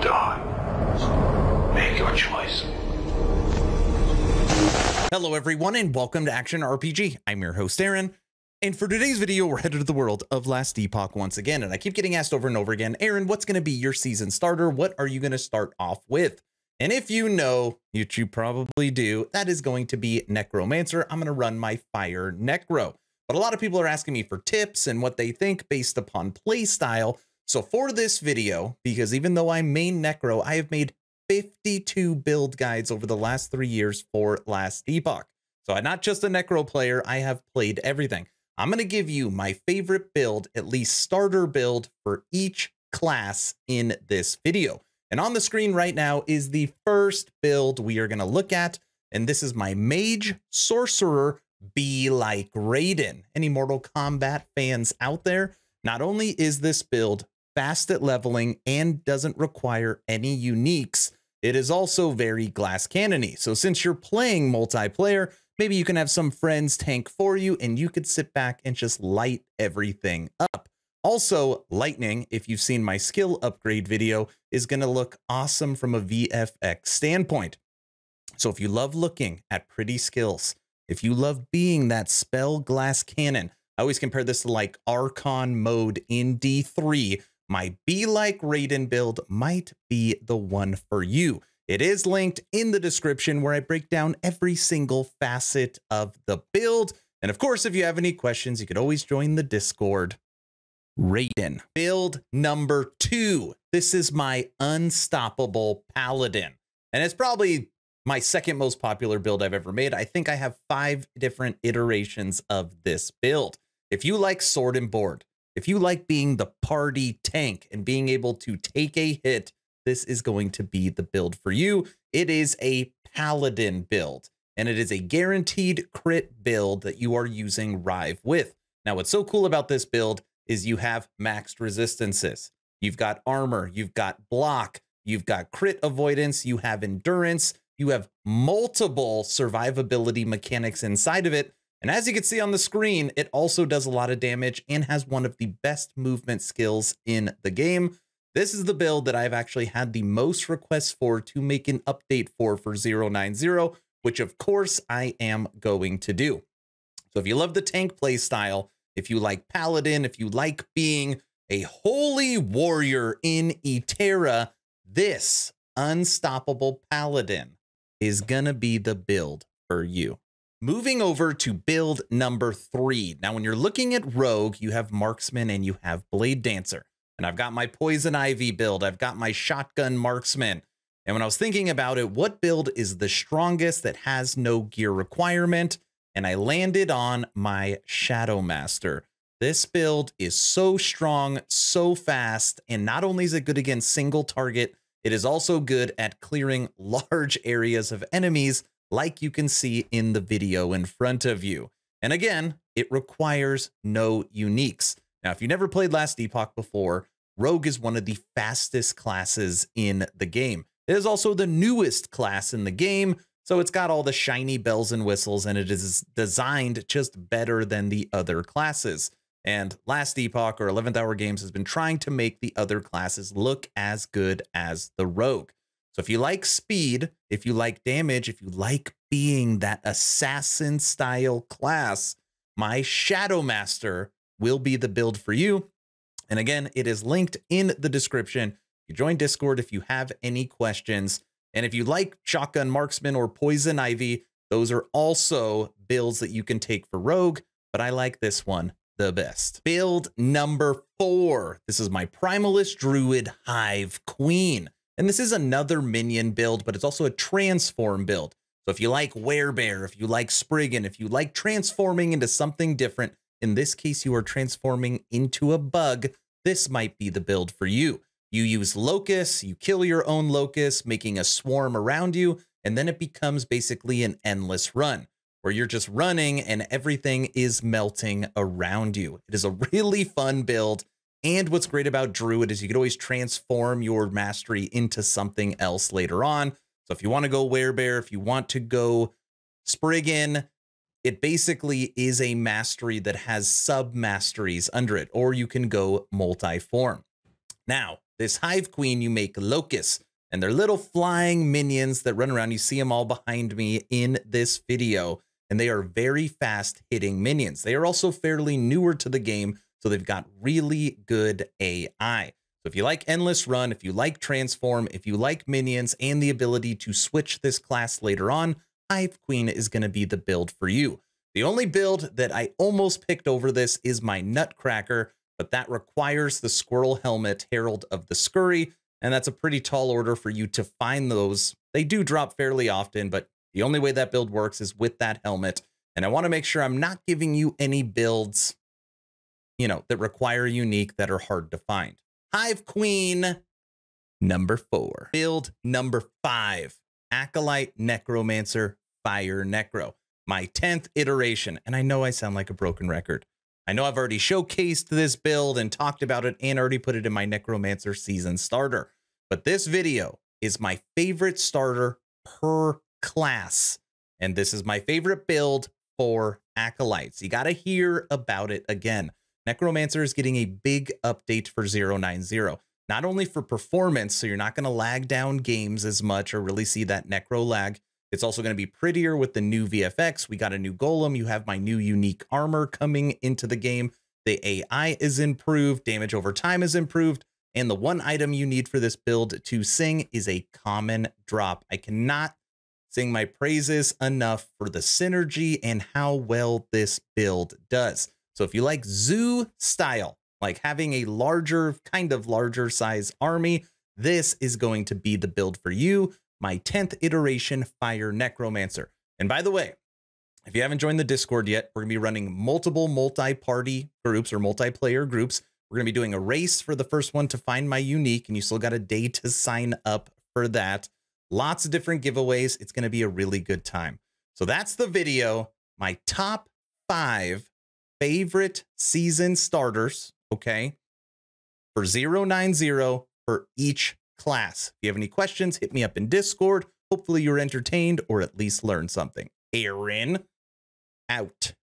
or die. Make your choice. Hello everyone and welcome to Action RPG. I'm your host Aaron, and for today's video we're headed to the world of Last Epoch once again, and I keep getting asked over and over again, Aaron, what's going to be your season starter? What are you going to start off with? And if you know, which you probably do, that is going to be Necromancer. I'm going to run my Fire Necro. But a lot of people are asking me for tips and what they think based upon play style. So for this video, because even though I main Necro, I have made 52 build guides over the last 3 years for Last Epoch. So I'm not just a Necro player, I have played everything. I'm going to give you my favorite build, at least starter build, for each class in this video. And on the screen right now is the first build we are going to look at. And this is my Mage Sorcerer. Be like Raiden. Any Mortal Kombat fans out there? Not only is this build fast at leveling and doesn't require any uniques, it is also very glass cannony. So since you're playing multiplayer, maybe you can have some friends tank for you and you could sit back and just light everything up. Also, lightning, if you've seen my skill upgrade video, is going to look awesome from a VFX standpoint. So if you love looking at pretty skills, if you love being that spell glass cannon, I always compare this to like Archon mode in D3. My Be Like Raiden build might be the one for you. It is linked in the description where I break down every single facet of the build. And of course, if you have any questions, you could always join the Discord. Raiden. Build number 2. This is my Unstoppable Paladin. And it's probably my second most popular build I've ever made. I think I have 5 different iterations of this build. If you like sword and board, if you like being the party tank and being able to take a hit, this is going to be the build for you. It is a Paladin build, and it is a guaranteed crit build that you are using Rive with. Now, what's so cool about this build is you have maxed resistances. You've got armor, you've got block, you've got crit avoidance, you have endurance, you have multiple survivability mechanics inside of it. And as you can see on the screen, it also does a lot of damage and has one of the best movement skills in the game. This is the build that I've actually had the most requests for to make an update for 090, which of course I am going to do. So if you love the tank play style, if you like Paladin, if you like being a holy warrior in Eterra, this Unstoppable Paladin is gonna be the build for you. Moving over to build number 3. Now, when you're looking at Rogue, you have Marksman and you have Blade Dancer. And I've got my Poison Ivy build. I've got my Shotgun Marksman. And when I was thinking about it, what build is the strongest that has no gear requirement? And I landed on my Shadow Master. This build is so strong, so fast, and not only is it good against single target, it is also good at clearing large areas of enemies, like you can see in the video in front of you. And again, it requires no uniques. Now, if you never played Last Epoch before, Rogue is one of the fastest classes in the game. It is also the newest class in the game, so it's got all the shiny bells and whistles, and it is designed just better than the other classes. And Last Epoch or 11th Hour Games has been trying to make the other classes look as good as the Rogue. So if you like speed, if you like damage, if you like being that assassin style class, my Shadow Master will be the build for you. And again, it is linked in the description. You join Discord if you have any questions. And if you like Shotgun Marksman or Poison Ivy, those are also builds that you can take for Rogue, but I like this one the best. Build number 4. This is my Primalist Druid Hive Queen. And this is another minion build, but it's also a transform build. So if you like Werebear, if you like Spriggan, if you like transforming into something different, in this case, you are transforming into a bug, this might be the build for you. You use locusts, you kill your own locusts, making a swarm around you, and then it becomes basically an endless run, where you're just running and everything is melting around you. It is a really fun build. And what's great about Druid is you can always transform your mastery into something else later on. So if you want to go Werebear, if you want to go Spriggan, it basically is a mastery that has sub masteries under it, or you can go multi-form. Now, This Hive Queen, you make locusts, and they're little flying minions that run around. You see them all behind me in this video, and they are very fast hitting minions. They are also fairly newer to the game, so they've got really good AI. So if you like Endless Run, if you like Transform, if you like minions and the ability to switch this class later on, Hive Queen is going to be the build for you. The only build that I almost picked over this is my Nutcracker, but that requires the Squirrel Helmet, Herald of the Scurry, and that's a pretty tall order for you to find those. They do drop fairly often, but the only way that build works is with that helmet. And I want to make sure I'm not giving you any builds, you know, that require unique that are hard to find. Hive Queen, number 4. Build number 5, Acolyte, Necromancer, Fire Necro. My 10th iteration, and I know I sound like a broken record. I know I've already showcased this build and talked about it and already put it in my Necromancer season starter, but this video is my favorite starter per class, and this is my favorite build for Acolytes. You got to hear about it again. Necromancer is getting a big update for 0.90, not only for performance, so you're not going to lag down games as much or really see that necro lag. It's also going to be prettier with the new VFX. We got a new golem. You have my new unique armor coming into the game. The AI is improved. Damage over time is improved. And the one item you need for this build to sing is a common drop. I cannot sing my praises enough for the synergy and how well this build does. So if you like zoo style, like having a larger, kind of larger size army, this is going to be the build for you. My 10th iteration, Fire Necromancer. And by the way, if you haven't joined the Discord yet, we're going to be running multiple multi-party groups or multiplayer groups. We're going to be doing a race for the first one to find my unique, and you still got a day to sign up for that. Lots of different giveaways. It's going to be a really good time. So that's the video. My top 5 favorite season starters, okay, for 0.90 for each class. If you have any questions, hit me up in Discord. Hopefully you're entertained or at least learn something. Aaron out.